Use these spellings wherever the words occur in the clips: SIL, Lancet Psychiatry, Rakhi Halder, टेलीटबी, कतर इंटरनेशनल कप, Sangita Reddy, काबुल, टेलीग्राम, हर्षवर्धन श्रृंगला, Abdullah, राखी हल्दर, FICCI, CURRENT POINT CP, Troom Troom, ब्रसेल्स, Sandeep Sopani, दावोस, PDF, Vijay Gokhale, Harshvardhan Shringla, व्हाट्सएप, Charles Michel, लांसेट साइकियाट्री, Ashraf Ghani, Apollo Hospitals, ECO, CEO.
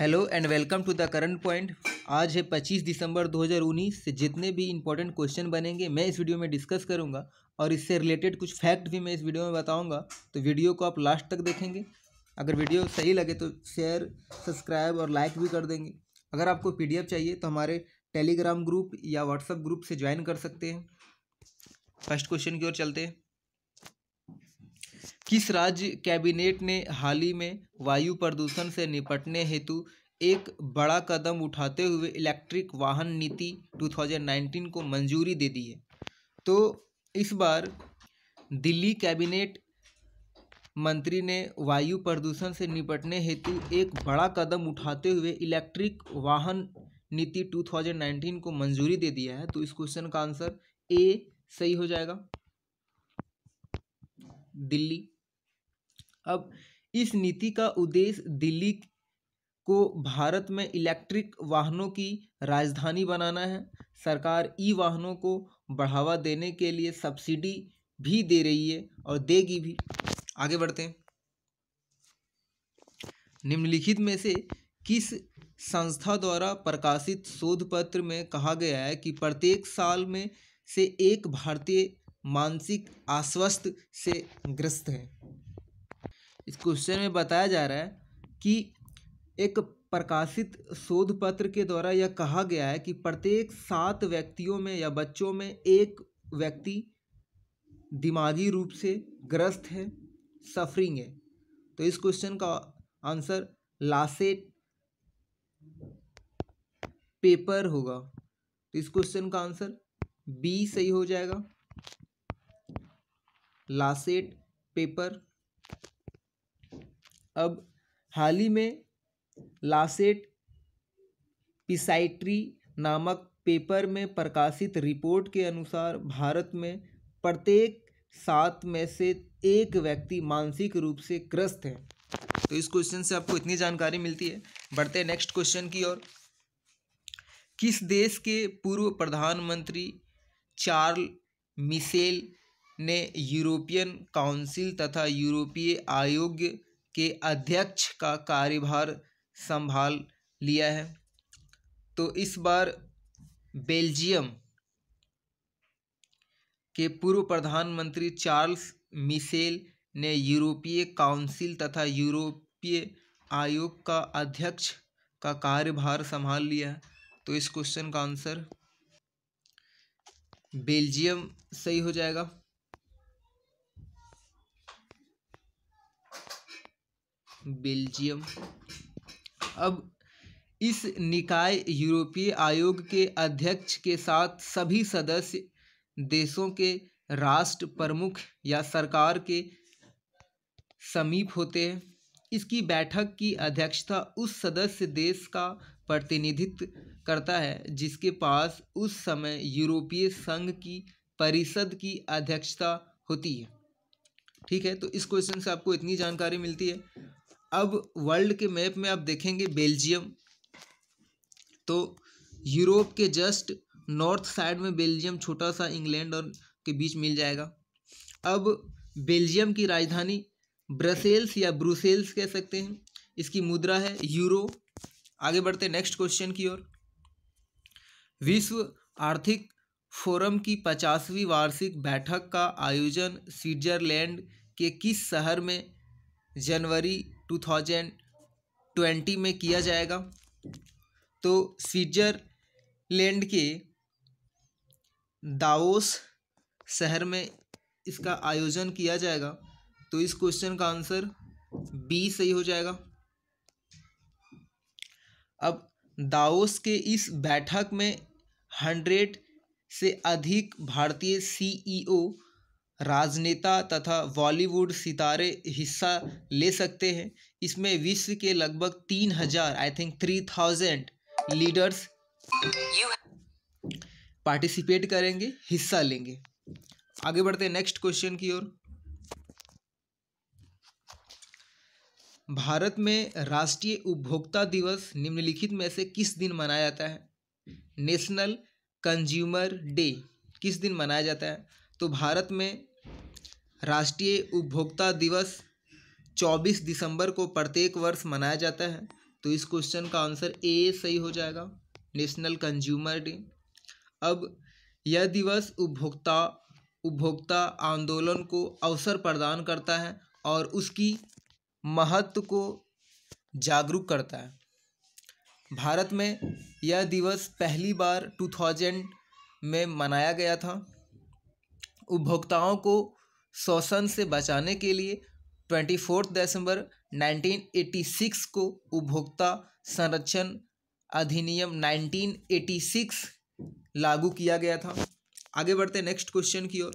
Hello and welcome to the current point. आज है 25 दिसंबर 2019। से जितने भी इंपॉर्टेंट क्वेश्चन बनेंगे मैं इस वीडियो में डिस्कस करूंगा और इससे रिलेटेड कुछ फैक्ट भी मैं इस वीडियो में बताऊंगा। तो वीडियो को आप लास्ट तक देखेंगे। अगर वीडियो सही लगे तो शेयर, सब्सक्राइब और लाइक भी कर देंगे। अगर आपको PDF चाहिए तो हमारे टेलीग्राम ग्रुप या व्हाट्सएप ग्रुप से ज्वाइन कर सकते हैं। फर्स्ट क्वेश्चन की ओर चलते हैं। किस राज्य कैबिनेट ने हाल ही में वायु प्रदूषण से निपटने हेतु एक बड़ा कदम उठाते हुए इलेक्ट्रिक वाहन नीति 2019 को मंजूरी दे दी है? तो इस बार दिल्ली कैबिनेट मंत्री ने वायु प्रदूषण से निपटने हेतु एक बड़ा कदम उठाते हुए इलेक्ट्रिक वाहन नीति 2019 को मंजूरी दे दिया है। तो इस क्वेश्चन का आंसर ए सही हो जाएगा, दिल्ली। अब इस नीति का उद्देश्य दिल्ली को भारत में इलेक्ट्रिक वाहनों की राजधानी बनाना है। सरकार ई वाहनों को बढ़ावा देने के लिए सब्सिडी भी दे रही है और देगी भी। आगे बढ़ते हैं। निम्नलिखित में से किस संस्था द्वारा प्रकाशित शोध पत्र में कहा गया है कि प्रत्येक साल में से एक भारतीय मानसिक अस्वस्थ से ग्रस्त है? इस क्वेश्चन में बताया जा रहा है कि एक प्रकाशित शोध पत्र के द्वारा यह कहा गया है कि प्रत्येक 7 व्यक्तियों में या बच्चों में एक व्यक्ति दिमागी रूप से ग्रस्त है, सफरिंग है। तो इस क्वेश्चन का आंसर लासेट पेपर होगा। तो इस क्वेश्चन का आंसर बी सही हो जाएगा, लासेट पेपर। अब हाल ही में लांसेट साइकियाट्री नामक पेपर में प्रकाशित रिपोर्ट के अनुसार भारत में प्रत्येक 7 में से एक व्यक्ति मानसिक रूप से ग्रस्त है। तो इस क्वेश्चन से आपको इतनी जानकारी मिलती है। बढ़ते हैं नेक्स्ट क्वेश्चन की ओर। किस देश के पूर्व प्रधानमंत्री चार्ल्स मिशेल ने यूरोपियन काउंसिल तथा यूरोपीय आयोग के अध्यक्ष का कार्यभार संभाल लिया है? तो इस बार बेल्जियम के पूर्व प्रधानमंत्री चार्ल्स मिशेल ने यूरोपीय काउंसिल तथा यूरोपीय आयोग का अध्यक्ष का कार्यभार संभाल लिया है। तो इस क्वेश्चन का आंसर बेल्जियम सही हो जाएगा। बेल्जियम। अब इस निकाय यूरोपीय आयोग के अध्यक्ष के साथ सभी सदस्य देशों के राष्ट्र प्रमुख या सरकार के समीप होते हैं। इसकी बैठक की अध्यक्षता उस सदस्य देश का प्रतिनिधित्व करता है जिसके पास उस समय यूरोपीय संघ की परिषद की अध्यक्षता होती है। ठीक है, तो इस क्वेश्चन से आपको इतनी जानकारी मिलती है। अब वर्ल्ड के मैप में आप देखेंगे बेल्जियम, तो यूरोप के जस्ट नॉर्थ साइड में बेल्जियम, छोटा सा इंग्लैंड और के बीच मिल जाएगा। अब बेल्जियम की राजधानी ब्रसेल्स या ब्रुसेल्स कह सकते हैं। इसकी मुद्रा है यूरो। आगे बढ़ते नेक्स्ट क्वेश्चन की ओर। विश्व आर्थिक फोरम की 50वीं वार्षिक बैठक का आयोजन स्विट्जरलैंड के किस शहर में जनवरी 2020 में किया जाएगा? तो स्विट्जरलैंड के दावोस शहर में इसका आयोजन किया जाएगा। तो इस क्वेश्चन का आंसर बी सही हो जाएगा। अब दावोस के इस बैठक में 100 से अधिक भारतीय CEO, राजनेता तथा बॉलीवुड सितारे हिस्सा ले सकते हैं। इसमें विश्व के लगभग 3000 3,000 लीडर्स पार्टिसिपेट करेंगे, हिस्सा लेंगे। आगे बढ़ते हैं नेक्स्ट क्वेश्चन की ओर। भारत में राष्ट्रीय उपभोक्ता दिवस निम्नलिखित में से किस दिन मनाया जाता है? नेशनल कंज्यूमर डे किस दिन मनाया जाता है? तो भारत में राष्ट्रीय उपभोक्ता दिवस 24 दिसंबर को प्रत्येक वर्ष मनाया जाता है। तो इस क्वेश्चन का आंसर ए सही हो जाएगा, नेशनल कंज्यूमर डे। अब यह दिवस उपभोक्ता आंदोलन को अवसर प्रदान करता है और उसकी महत्व को जागरूक करता है। भारत में यह दिवस पहली बार 2000 में मनाया गया था। उपभोक्ताओं को शोषण से बचाने के लिए 24 दिसंबर 1986 को उपभोक्ता संरक्षण अधिनियम 1986 लागू किया गया था। आगे बढ़ते नेक्स्ट क्वेश्चन की ओर।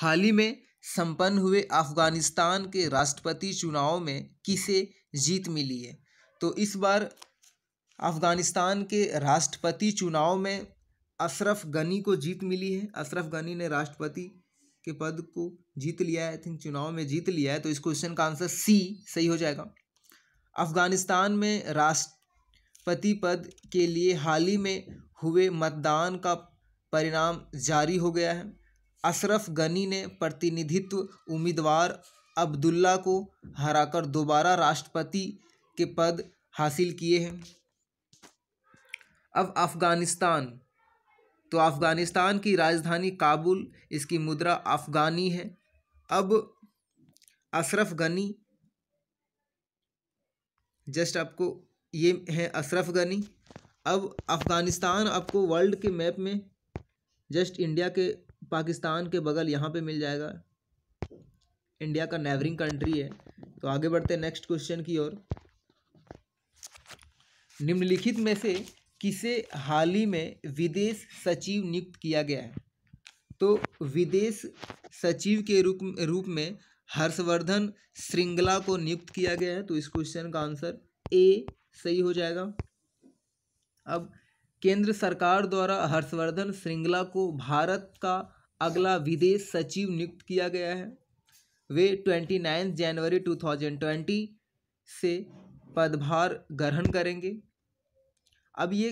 हाल ही में संपन्न हुए अफगानिस्तान के राष्ट्रपति चुनाव में किसे जीत मिली है? तो इस बार अफगानिस्तान के राष्ट्रपति चुनाव में अशरफ गनी को जीत मिली है। अशरफ गनी ने राष्ट्रपति के पद को जीत लिया है, आई थिंक चुनाव में जीत लिया है। तो इस क्वेश्चन का आंसर सी सही हो जाएगा। अफगानिस्तान में राष्ट्रपति पद के लिए हाल ही में हुए मतदान का परिणाम जारी हो गया है। अशरफ गनी ने प्रतिनिधित्व उम्मीदवार अब्दुल्ला को हराकर दोबारा राष्ट्रपति के पद हासिल किए हैं। अब अफगानिस्तान, तो अफगानिस्तान की राजधानी काबुल, इसकी मुद्रा अफगानी है। अब अशरफ गनी, जस्ट आपको ये है अशरफ गनी। अब अफगानिस्तान आपको वर्ल्ड के मैप में जस्ट इंडिया के, पाकिस्तान के बगल यहाँ पे मिल जाएगा, इंडिया का नेबरिंग कंट्री है। तो आगे बढ़ते नेक्स्ट क्वेश्चन की ओर। निम्नलिखित में से किसे हाल ही में विदेश सचिव नियुक्त किया गया है? तो विदेश सचिव के रूप में हर्षवर्धन श्रृंगला को नियुक्त किया गया है। तो इस क्वेश्चन का आंसर ए सही हो जाएगा। अब केंद्र सरकार द्वारा हर्षवर्धन श्रृंगला को भारत का अगला विदेश सचिव नियुक्त किया गया है। वे 29 जनवरी 2020 से पदभार ग्रहण करेंगे। अब ये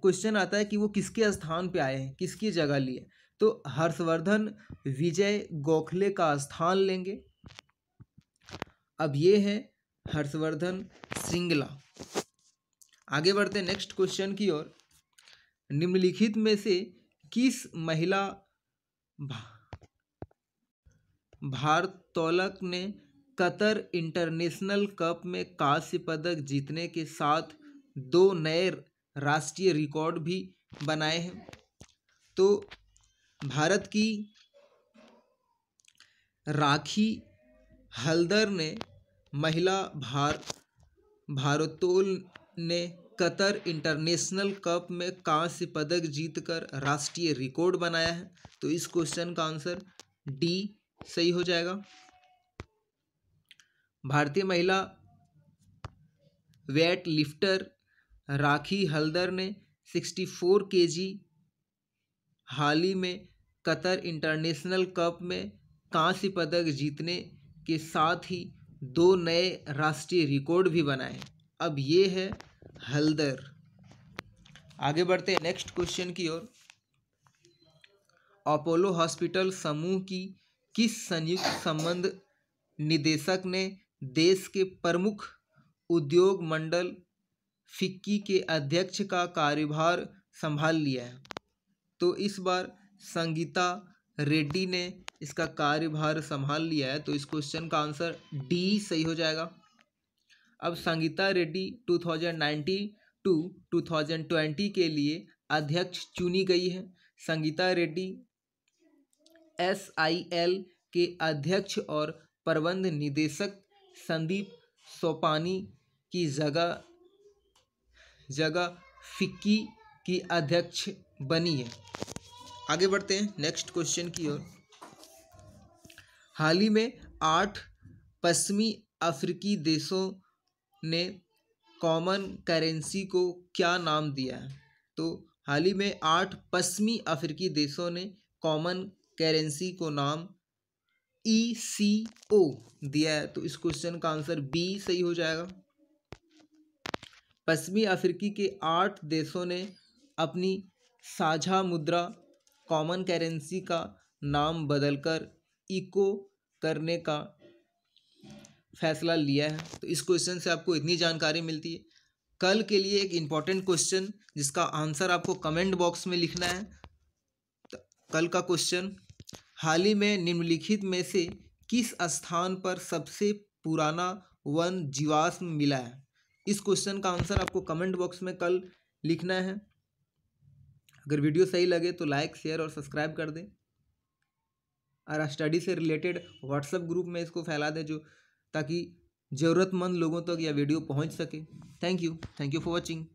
क्वेश्चन आता है कि वो किसके स्थान पे आए हैं, किसकी जगह लिए। तो हर्षवर्धन विजय गोखले का स्थान लेंगे। अब ये है हर्षवर्धन श्रृंगला। आगे बढ़ते नेक्स्ट क्वेश्चन की ओर। निम्नलिखित में से किस महिला भारोत्तोलक ने कतर इंटरनेशनल कप में कांस्य पदक जीतने के साथ 2 नए राष्ट्रीय रिकॉर्ड भी बनाए हैं? तो भारत की राखी हल्दर ने, महिला भारोत्तोलन ने कतर इंटरनेशनल कप में कांस्य पदक जीतकर राष्ट्रीय रिकॉर्ड बनाया है। तो इस क्वेश्चन का आंसर डी सही हो जाएगा। भारतीय महिला वेट लिफ्टर राखी हल्दर ने 64 केजी हाल ही में कतर इंटरनेशनल कप में कांस्य पदक जीतने के साथ ही 2 नए राष्ट्रीय रिकॉर्ड भी बनाए। अब ये है हल्दर। आगे बढ़ते हैं नेक्स्ट क्वेश्चन की ओर। अपोलो हॉस्पिटल समूह की किस संयुक्त संबंध निदेशक ने देश के प्रमुख उद्योग मंडल फिक्की के अध्यक्ष का कार्यभार संभाल लिया है? तो इस बार संगीता रेड्डी ने इसका कार्यभार संभाल लिया है। तो इस क्वेश्चन का आंसर डी सही हो जाएगा। अब संगीता रेड्डी 2019 to 2020 के लिए अध्यक्ष चुनी गई है। संगीता रेड्डी SIL के अध्यक्ष और प्रबंध निदेशक संदीप सोपानी की जगह फिक्की की अध्यक्ष बनी है। आगे बढ़ते हैं नेक्स्ट क्वेश्चन की ओर। हाल ही में 8 पश्चिमी अफ्रीकी देशों ने कॉमन करेंसी को क्या नाम दिया है? तो हाल ही में 8 पश्चिमी अफ्रीकी देशों ने कॉमन करेंसी को नाम ECO दिया है। तो इस क्वेश्चन का आंसर बी सही हो जाएगा। पश्चिमी अफ्रीकी के 8 देशों ने अपनी साझा मुद्रा कॉमन करेंसी का नाम बदलकर इको करने का फैसला लिया है। तो इस क्वेश्चन से आपको इतनी जानकारी मिलती है। कल के लिए एक इम्पॉर्टेंट क्वेश्चन जिसका आंसर आपको कमेंट बॉक्स में लिखना है। तो कल का क्वेश्चन, हाल ही में निम्नलिखित में से किस स्थान पर सबसे पुराना वन जीवाश्म मिला है? इस क्वेश्चन का आंसर आपको कमेंट बॉक्स में कल लिखना है। अगर वीडियो सही लगे तो लाइक, शेयर और सब्सक्राइब कर दें और स्टडी से रिलेटेड व्हाट्सएप ग्रुप में इसको फैला दें, जो ताकि ज़रूरतमंद लोगों तक यह वीडियो पहुंच सके। Thank you for watching.